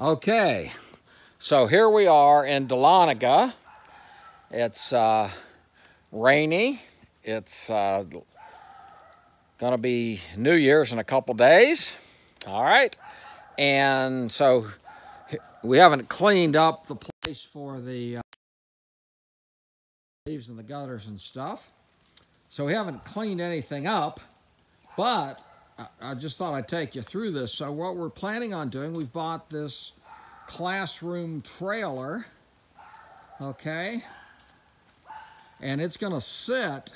Okay, so here we are in Dahlonega. It's rainy. It's gonna be New Year's in a couple days. All right, and so we haven't cleaned up the place for the leaves and the gutters and stuff. So we haven't cleaned anything up, but I just thought I'd take you through this. So what we're planning on doing, we've bought this classroom trailer, okay? And it's gonna sit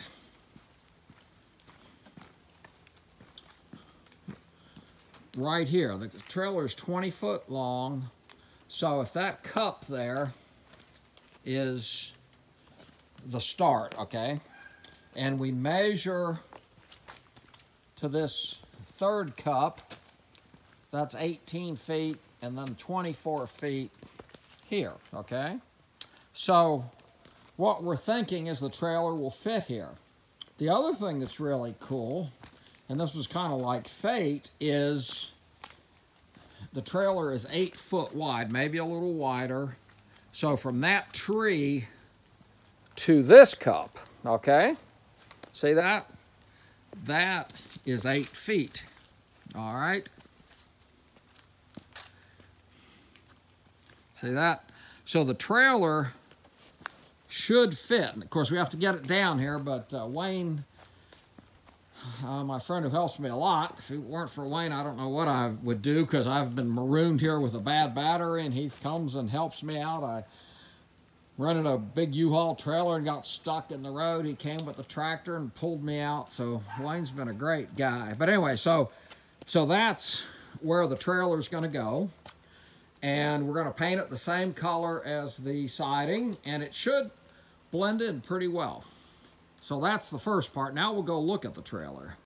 right here. The trailer's 20 foot long. So if that cup there is the start, okay? And we measure to this third cup, that's 18 feet and then 24 feet here, okay? So what we're thinking is the trailer will fit here. The other thing that's really cool, and this was kind of like fate, is the trailer is 8 foot wide, maybe a little wider. So from that tree to this cup, okay? See that? That is 8 feet, all right? See that? So the trailer should fit. And of course, we have to get it down here, but Wayne, my friend who helps me a lot, if it weren't for Wayne, I don't know what I would do, because I've been marooned here with a bad battery, and he comes and helps me out. I rented a big U-Haul trailer and got stuck in the road. He came with the tractor and pulled me out, so Wayne's been a great guy. But anyway, so that's where the trailer's gonna go. And we're gonna paint it the same color as the siding, and it should blend in pretty well. So that's the first part. Now we'll go look at the trailer.